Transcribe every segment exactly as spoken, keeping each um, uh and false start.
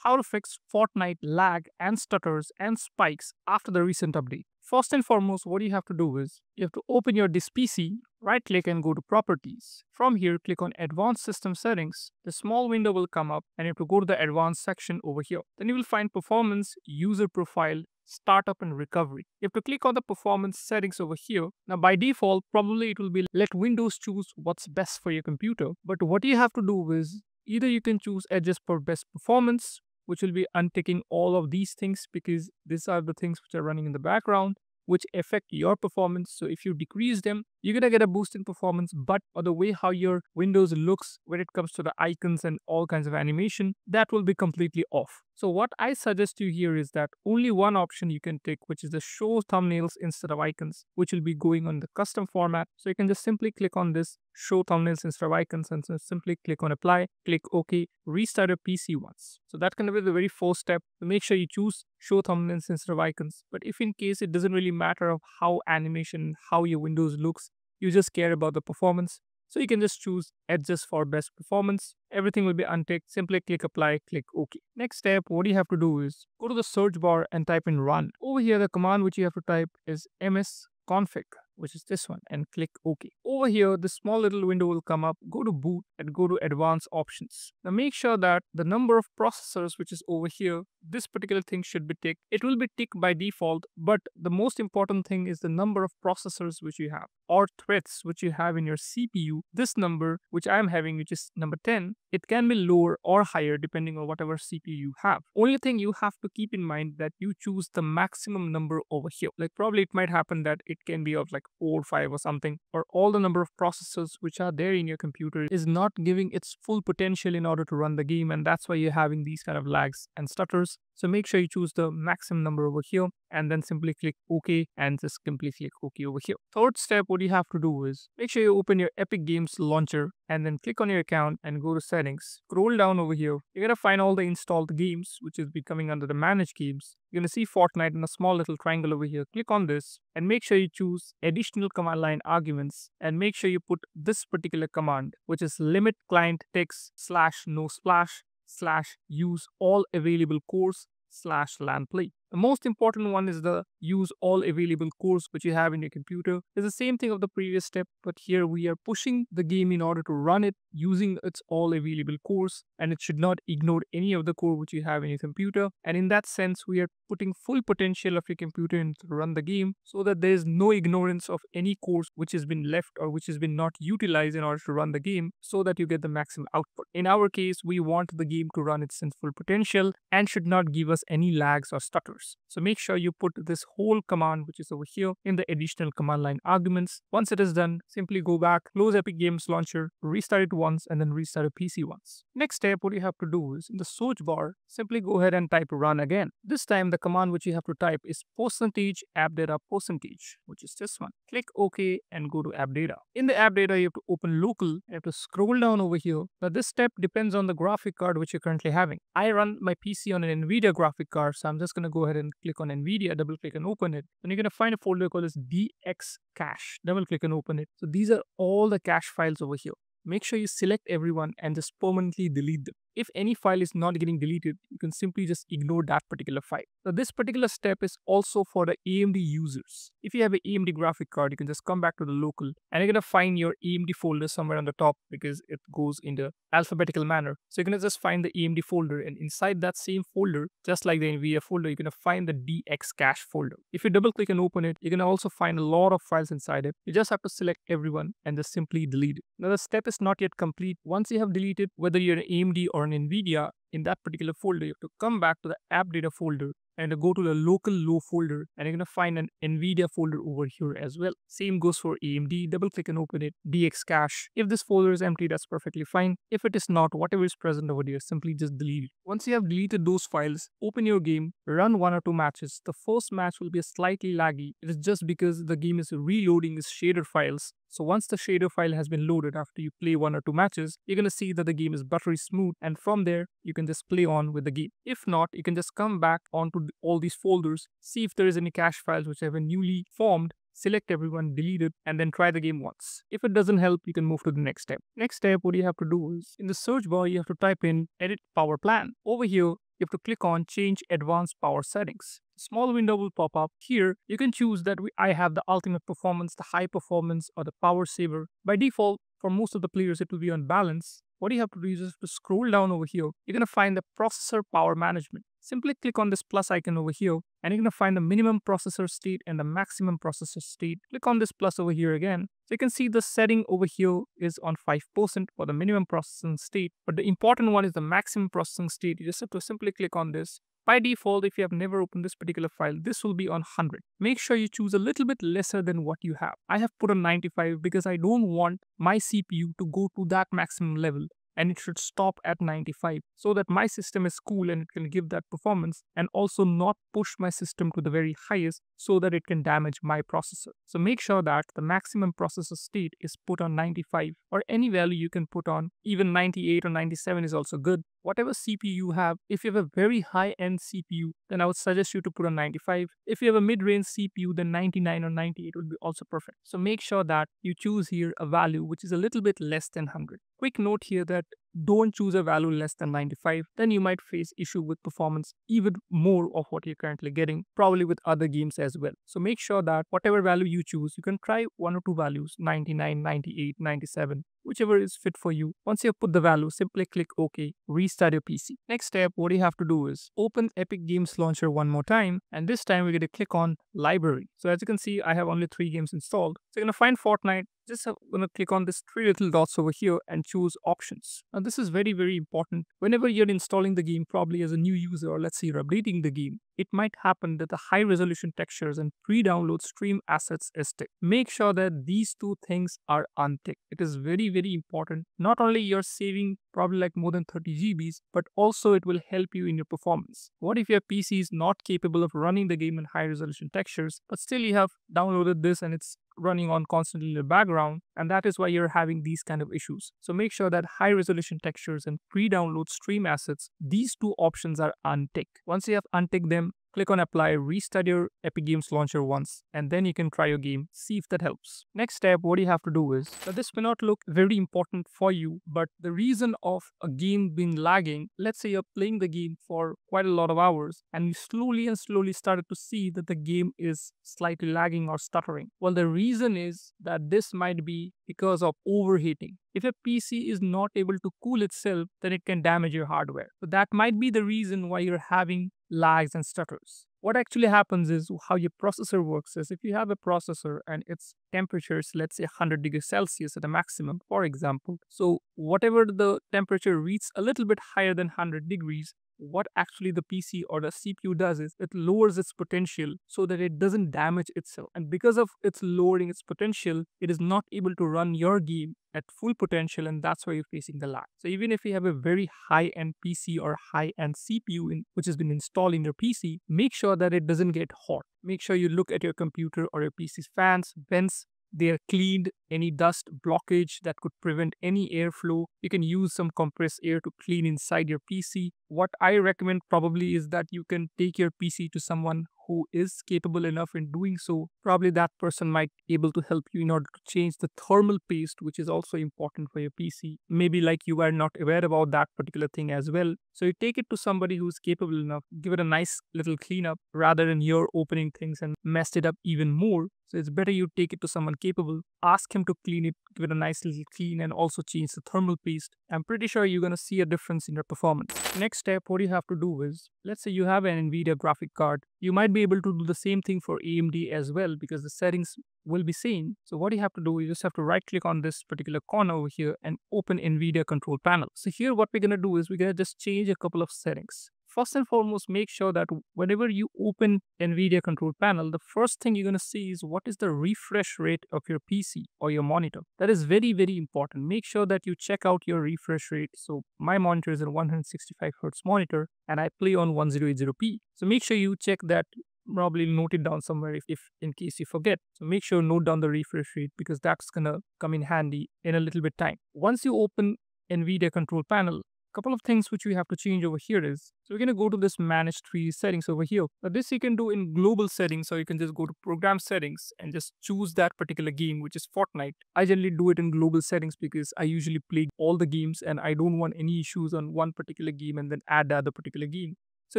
how to fix Fortnite lag and stutters and spikes after the recent update. First and foremost, what you have to do is, you have to open your disk P C, right click and go to Properties. From here, click on Advanced System Settings. The small window will come up and you have to go to the Advanced section over here. Then you will find Performance, User Profile, Startup and Recovery. You have to click on the performance settings over here. Now by default, probably it will be let Windows choose what's best for your computer. But what you have to do is, either you can choose adjust for best performance, which will be unticking all of these things because these are the things which are running in the background, which affect your performance. So if you decrease them, you're going to get a boost in performance, but or the way how your Windows looks when it comes to the icons and all kinds of animation, that will be completely off. So what I suggest you here is that only one option you can take, which is the show thumbnails instead of icons, which will be going on the custom format. So you can just simply click on this show thumbnails instead of icons and so simply click on apply, click OK, restart your P C once. So that can be the very first step. So make sure you choose show thumbnails instead of icons. But if in case it doesn't really matter of how animation, how your Windows looks, you just care about the performance, so you can just choose adjust for best performance. Everything will be unticked. Simply click apply, click OK. Next step, what you have to do is go to the search bar and type in run. Over here, the command which you have to type is msconfig, which is this one, and click OK. Over here, this small little window will come up. Go to boot and go to advanced options. Now make sure that the number of processors which is over here, this particular thing should be ticked. It will be ticked by default, but the most important thing is the number of processors which you have or threads which you have in your C P U. This number which I am having, which is number ten, it can be lower or higher depending on whatever C P U you have. Only thing you have to keep in mind that you choose the maximum number over here. Like probably it might happen that it can be of like four or five or something, or all the number of processors which are there in your computer is not giving its full potential in order to run the game, and that's why you're having these kind of lags and stutters. So make sure you choose the maximum number over here and then simply click OK and just simply click OK over here. Third step, what you have to do is make sure you open your Epic Games Launcher and then click on your account and go to settings. Scroll down over here. You're going to find all the installed games which is becoming under the manage games. You're going to see Fortnite in a small little triangle over here. Click on this and make sure you choose additional command line arguments and make sure you put this particular command, which is limit client text slash no splash slash use all available cores slash LAN play. The most important one is the use all available cores which you have in your computer. It's the same thing of the previous step, but here we are pushing the game in order to run it using its all available cores, and it should not ignore any of the core which you have in your computer. And in that sense, we are putting full potential of your computer in to run the game so that there is no ignorance of any cores which has been left or which has been not utilized in order to run the game so that you get the maximum output. In our case, we want the game to run its full potential and should not give us any lags or stutters. So make sure you put this whole command which is over here in the additional command line arguments. Once it is done, simply go back, close Epic Games Launcher, restart it once and then restart a P C once. Next step, what you have to do is in the search bar, simply go ahead and type run again. This time the command which you have to type is percentage appdata percentage, which is this one. Click OK and go to appdata. In the appdata, you have to open local. You have to scroll down over here. Now this step depends on the graphic card which you're currently having. I run my P C on an NVIDIA graphic card, so I'm just going to go ahead and click on NVIDIA, double click and open it. Then you're going to find a folder called as D X cache, double click and open it. So these are all the cache files over here. Make sure you select everyone and just permanently delete them. If any file is not getting deleted, you can simply just ignore that particular file. Now this particular step is also for the A M D users. If you have an A M D graphic card, you can just come back to the local and you're going to find your A M D folder somewhere on the top because it goes in the alphabetical manner. So you're going to just find the A M D folder, and inside that same folder, just like the NVIDIA folder, you're going to find the D X cache folder. If you double click and open it, you're going to also find a lot of files inside it. You just have to select everyone and just simply delete it. Now the step is not yet complete. Once you have deleted, whether you're an A M D or an NVIDIA, in that particular folder, you have to come back to the AppData folder and go to the local low folder, and you're going to find an NVIDIA folder over here as well. Same goes for A M D. Double click and open it, D X cache. If this folder is empty, that's perfectly fine. If it is not, whatever is present over there, simply just delete it. Once you have deleted those files, open your game, run one or two matches. The first match will be slightly laggy. It is just because the game is reloading its shader files. So once the shader file has been loaded after you play one or two matches, you're going to see that the game is buttery smooth, and from there, you can just play on with the game. If not, you can just come back onto all these folders, see if there is any cache files which have been newly formed, select everyone, delete it, and then try the game once. If it doesn't help, you can move to the next step. Next step, what you have to do is, in the search bar, you have to type in edit power plan. Over here, you have to click on Change Advanced Power Settings. A small window will pop up. Here, you can choose that we, I have the ultimate performance, the high performance, or the power saver. By default, for most of the players, it will be on balance. What you have to do is to scroll down over here. You're going to find the processor power management. Simply click on this plus icon over here, and you're going to find the minimum processor state and the maximum processor state. Click on this plus over here again. So you can see the setting over here is on five percent for the minimum processing state. But the important one is the maximum processing state. You just have to simply click on this. By default, if you have never opened this particular file, this will be on one hundred. Make sure you choose a little bit lesser than what you have. I have put on ninety-five because I don't want my C P U to go to that maximum level, and it should stop at ninety-five so that my system is cool and it can give that performance, and also not push my system to the very highest so that it can damage my processor. So make sure that the maximum processor state is put on ninety-five, or any value you can put on. Even ninety-eight or ninety-seven is also good. Whatever C P U you have, if you have a very high-end C P U, then I would suggest you to put on ninety-five. If you have a mid-range C P U, then ninety-nine or ninety-eight would be also perfect. So make sure that you choose here a value which is a little bit less than one hundred. Quick note here that don't choose a value less than ninety-five, then you might face issue with performance even more of what you're currently getting, probably with other games as well. So make sure that whatever value you choose, you can try one or two values, ninety-nine, ninety-eight, ninety-seven, whichever is fit for you. Once you have put the value, simply click OK, restart your P C. Next step, what you have to do is open Epic Games Launcher one more time, and this time we're going to click on Library. So as you can see, I have only three games installed. So you're going to find Fortnite. Just going to click on this three little dots over here and choose options. Now this is very, very important. Whenever you're installing the game, probably as a new user, or let's say you're updating the game, it might happen that the high resolution textures and pre-download stream assets is ticked. Make sure that these two things are unticked. It is very, very important. Not only you're saving probably like more than thirty gigabytes, but also it will help you in your performance. What if your P C is not capable of running the game in high resolution textures, but still you have downloaded this and it's running on constantly in the background, and that is why you're having these kind of issues. So make sure that high resolution textures and pre-download stream assets, these two options are unticked. Once you have unticked them, click on Apply, restart your Epic Games Launcher once, and then you can try your game, see if that helps. Next step, what you have to do is, now this may not look very important for you, but the reason of a game being lagging, let's say you're playing the game for quite a lot of hours, and you slowly and slowly started to see that the game is slightly lagging or stuttering. Well, the reason is that this might be because of overheating. If your P C is not able to cool itself, then it can damage your hardware. So that might be the reason why you're having lags and stutters. What actually happens is how your processor works is, if you have a processor and its temperature is, let's say, one hundred degrees Celsius at the maximum, for example. So whatever the temperature reads a little bit higher than one hundred degrees, what actually the P C or the C P U does is it lowers its potential so that it doesn't damage itself. And because of its lowering its potential, it is not able to run your game at full potential, and that's why you're facing the lag. So even if you have a very high-end P C or high-end C P U in, which has been installed in your P C, make sure that it doesn't get hot. Make sure you look at your computer or your P C's fans, vents. They are cleaned, any dust blockage that could prevent any airflow. You can use some compressed air to clean inside your P C. What I recommend probably is that you can take your P C to someone who is capable enough in doing so. Probably that person might be able to help you in order to change the thermal paste, which is also important for your P C. Maybe like you are not aware about that particular thing as well. So you take it to somebody who's capable enough, give it a nice little cleanup rather than you're opening things and messed it up even more. So it's better you take it to someone capable, ask him to clean it, give it a nice little clean, and also change the thermal paste. I'm pretty sure you're going to see a difference in your performance. Next step, what you have to do is, let's say you have an NVIDIA graphic card. You might be able to do the same thing for A M D as well, because the settings will be same. So what you have to do, you just have to right click on this particular corner over here and open NVIDIA control panel. So here what we're going to do is we're going to just change a couple of settings. First and foremost, make sure that whenever you open NVIDIA control panel, the first thing you're going to see is what is the refresh rate of your P C or your monitor. That is very, very important. Make sure that you check out your refresh rate. So my monitor is a one hundred sixty-five hertz monitor and I play on ten eighty p. So make sure you check that. Probably note it down somewhere if, if in case you forget. So make sure note down the refresh rate, because that's going to come in handy in a little bit time. Once you open NVIDIA control panel, couple of things which we have to change over here is, so we're going to go to this manage tree settings over here. Now this you can do in global settings, so you can just go to program settings and just choose that particular game, which is Fortnite. I generally do it in global settings because I usually play all the games and I don't want any issues on one particular game and then add the other particular game. So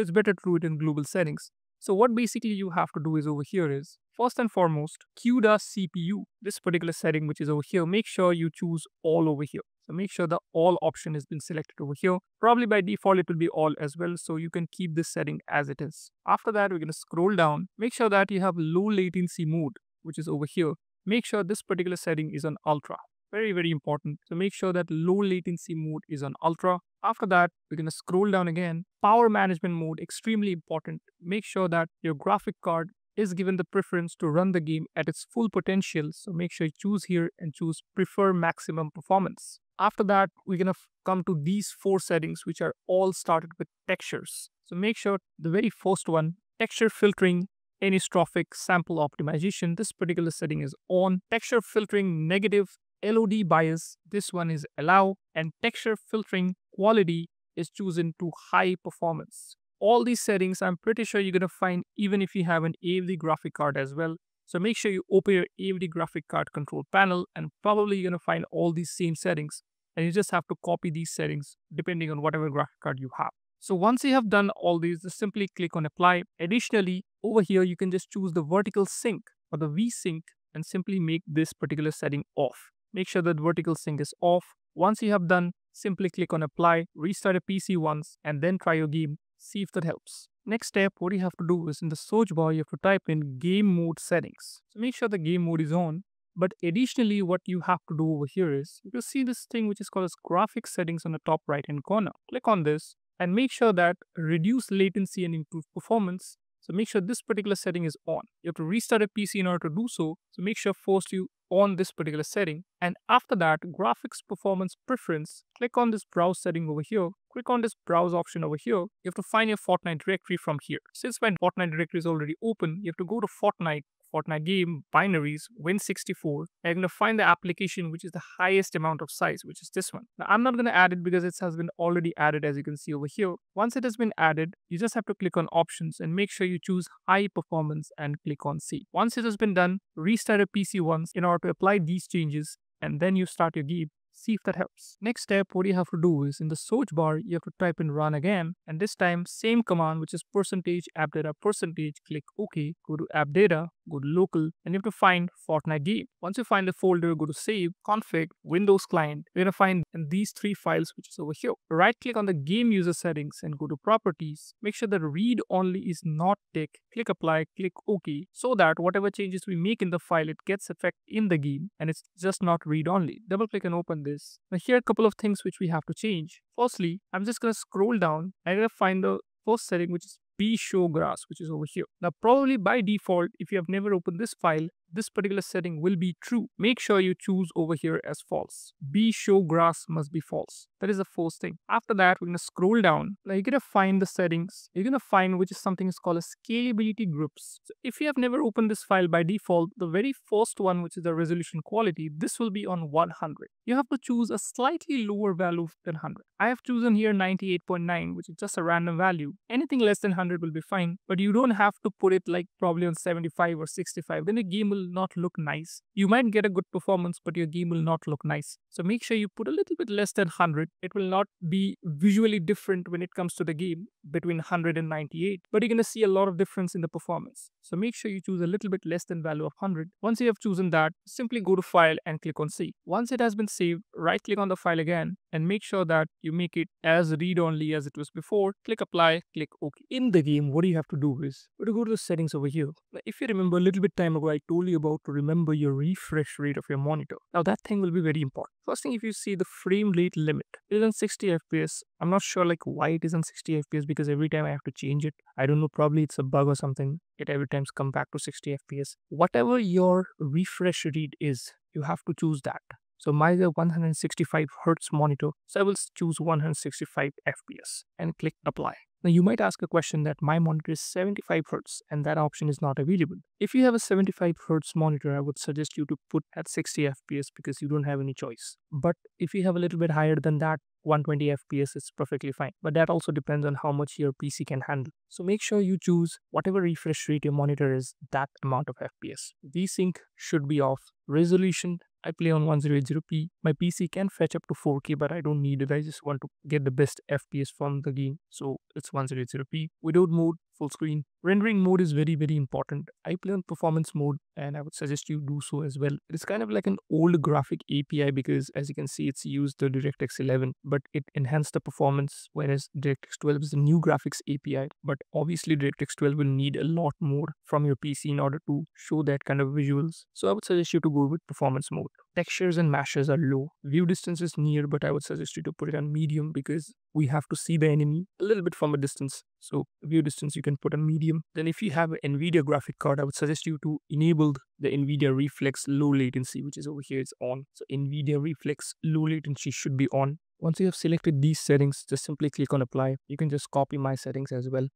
it's better to do it in global settings. So what basically you have to do is over here is, first and foremost, CUDA C P U, this particular setting which is over here, make sure you choose all over here. So make sure the all option has been selected over here. Probably by default, it will be all as well. So you can keep this setting as it is. After that, we're going to scroll down. Make sure that you have low latency mode, which is over here. Make sure this particular setting is on ultra. Very, very important. So make sure that low latency mode is on ultra. After that, we're going to scroll down again. Power management mode, extremely important. Make sure that your graphic card is given the preference to run the game at its full potential. So make sure you choose here and choose prefer maximum performance. After that, we're going to come to these four settings, which are all started with textures. So make sure the very first one, texture filtering, anisotropic sample optimization, this particular setting is on. Texture filtering negative, L O D bias, this one is allow, and texture filtering quality is chosen to high performance. All these settings I'm pretty sure you're going to find even if you have an A M D graphic card as well. So make sure you open your A M D graphic card control panel and probably you're going to find all these same settings, and you just have to copy these settings depending on whatever graphic card you have. So once you have done all these, just simply click on apply. Additionally, over here you can just choose the vertical sync or the V sync and simply make this particular setting off. Make sure that vertical sync is off. Once you have done, simply click on apply, restart a P C once, and then try your game. See if that helps. Next step, what you have to do is in the search bar, you have to type in game mode settings. So make sure the game mode is on. But additionally, what you have to do over here is, you can see this thing which is called as graphic settings on the top right hand corner. Click on this and make sure that reduce latency and improve performance. So make sure this particular setting is on. You have to restart a P C in order to do so. So make sure first you on this particular setting. And after that, graphics performance preference, click on this browse setting over here. Click on this browse option over here. You have to find your Fortnite directory from here. Since my Fortnite directory is already open, you have to go to Fortnite, Fortnite game, binaries, win sixty-four. And you're going to find the application which is the highest amount of size, which is this one. Now, I'm not going to add it because it has been already added, as you can see over here. Once it has been added, you just have to click on options and make sure you choose high performance and click on save. Once it has been done, restart your P C once in order to apply these changes, and then you start your game. See if that helps. Next step, what you have to do is in the search bar, you have to type in run again, and this time same command, which is percentage appdata percentage, click OK, go to app data, go to local, and you have to find Fortnite game. Once you find the folder, go to save, config, Windows client. You're gonna find in these three files, which is over here. Right click on the game user settings and go to properties. Make sure that read only is not tick. Click apply, click OK, so that whatever changes we make in the file, it gets effect in the game and it's just not read only. Double click and open this. Now here are a couple of things which we have to change. Firstly, I'm just gonna scroll down and I'm gonna find the first setting, which is bShowGrass, which is over here. Now probably by default, if you have never opened this file, this particular setting will be true. Make sure you choose over here as false. bShowGrass must be false. That is the first thing. After that, we're going to scroll down. Now you're going to find the settings. You're going to find which is something is called a scalability groups. So if you have never opened this file by default, the very first one, which is the resolution quality, this will be on one hundred. You have to choose a slightly lower value than one hundred. I have chosen here ninety-eight point nine, which is just a random value. Anything less than one hundred will be fine, but you don't have to put it like probably on seventy-five or sixty-five. Then the game will not look nice. You might get a good performance, but your game will not look nice. So make sure you put a little bit less than one hundred. It will not be visually different when it comes to the game between one hundred and ninety-eight, but you're going to see a lot of difference in the performance. So make sure you choose a little bit less than value of one hundred. Once you have chosen that, simply go to file and click on save. Once it has been saved, right click on the file again and make sure that you make it as read only as it was before. Click apply, click OK. In the game, what you have to do is to go to the settings over here. Now, if you remember a little bit time ago, I told you about to remember your refresh rate of your monitor. Now that thing will be very important. First thing, if you see the frame rate limit, it is on sixty F P S. I'm not sure like why it is on sixty F P S, because every time I have to change it. I don't know, probably it's a bug or something. It every time's come back to sixty F P S. Whatever your refresh rate is, you have to choose that. So my one hundred sixty-five hertz monitor, so I will choose one hundred sixty-five F P S and click apply. Now you might ask a question that my monitor is seventy-five hertz and that option is not available. If you have a seventy-five hertz monitor, I would suggest you to put at sixty F P S because you don't have any choice. But if you have a little bit higher than that, one hundred twenty F P S is perfectly fine, but that also depends on how much your P C can handle. So make sure you choose whatever refresh rate your monitor is, that amount of F P S. V sync should be off. Resolution I play on ten eighty p. My P C can fetch up to four K, but I don't need it. I just want to get the best F P S from the game. So it's ten eighty p. Without mode, full screen. Rendering mode is very, very important. I play on performance mode and I would suggest you do so as well. It's kind of like an old graphic A P I because as you can see, it's used the DirectX eleven, but it enhanced the performance, whereas DirectX twelve is the new graphics A P I. But obviously DirectX twelve will need a lot more from your P C in order to show that kind of visuals. So I would suggest you to go with performance mode. Textures and meshes are low. View distance is near, but I would suggest you to put it on medium because we have to see the enemy a little bit from a distance. So view distance you can put on medium. Then if you have an NVIDIA graphic card, I would suggest you to enable the NVIDIA Reflex low latency, which is over here, it's on. So NVIDIA Reflex low latency should be on. Once you have selected these settings, just simply click on apply. You can just copy my settings as well.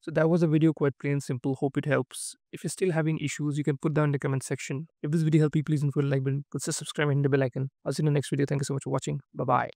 So that was a video, quite plain and simple. Hope it helps. If you're still having issues, you can put down in the comment section. If this video helped you, please don't forget to like button, consider subscribing and the bell icon. I'll see you in the next video. Thank you so much for watching. Bye bye.